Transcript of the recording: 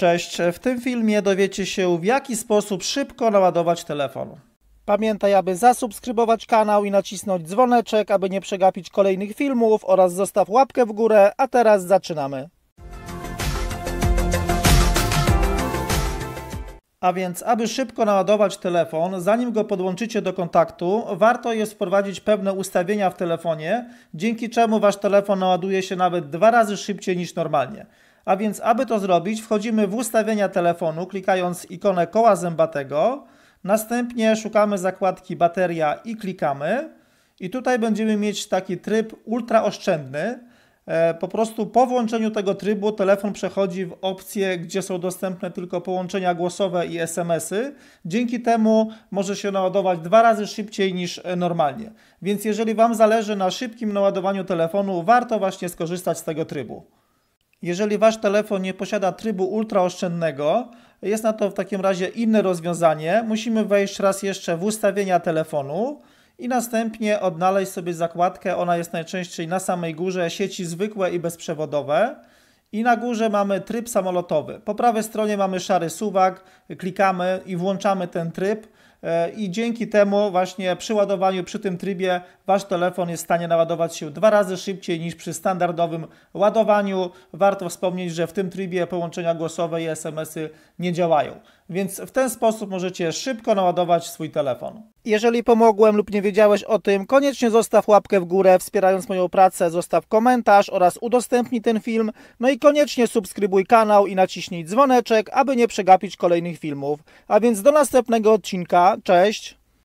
Cześć, w tym filmie dowiecie się, w jaki sposób szybko naładować telefon. Pamiętaj, aby zasubskrybować kanał i nacisnąć dzwoneczek, aby nie przegapić kolejnych filmów, oraz zostaw łapkę w górę, a teraz zaczynamy. A więc, aby szybko naładować telefon, zanim go podłączycie do kontaktu, warto jest wprowadzić pewne ustawienia w telefonie, dzięki czemu Wasz telefon naładuje się nawet 2 razy szybciej niż normalnie. A więc, aby to zrobić, wchodzimy w ustawienia telefonu, klikając ikonę koła zębatego. Następnie szukamy zakładki bateria i klikamy. I tutaj będziemy mieć taki tryb ultraoszczędny. Po prostu po włączeniu tego trybu telefon przechodzi w opcję, gdzie są dostępne tylko połączenia głosowe i SMS-y. Dzięki temu może się naładować 2 razy szybciej niż normalnie. Więc jeżeli Wam zależy na szybkim naładowaniu telefonu, warto właśnie skorzystać z tego trybu. Jeżeli Wasz telefon nie posiada trybu ultraoszczędnego, jest na to w takim razie inne rozwiązanie. Musimy wejść raz jeszcze w ustawienia telefonu i następnie odnaleźć sobie zakładkę, ona jest najczęściej na samej górze, sieci zwykłe i bezprzewodowe. I na górze mamy tryb samolotowy. Po prawej stronie mamy szary suwak, klikamy i włączamy ten tryb. I dzięki temu właśnie przy ładowaniu, przy tym trybie Wasz telefon jest w stanie naładować się 2 razy szybciej niż przy standardowym ładowaniu. Warto wspomnieć, że w tym trybie połączenia głosowe i SMS-y nie działają. Więc w ten sposób możecie szybko naładować swój telefon. Jeżeli pomogłem lub nie wiedziałeś o tym, koniecznie zostaw łapkę w górę, wspierając moją pracę, zostaw komentarz oraz udostępnij ten film. No i koniecznie subskrybuj kanał i naciśnij dzwoneczek, aby nie przegapić kolejnych filmów. A więc do następnego odcinka. Cześć!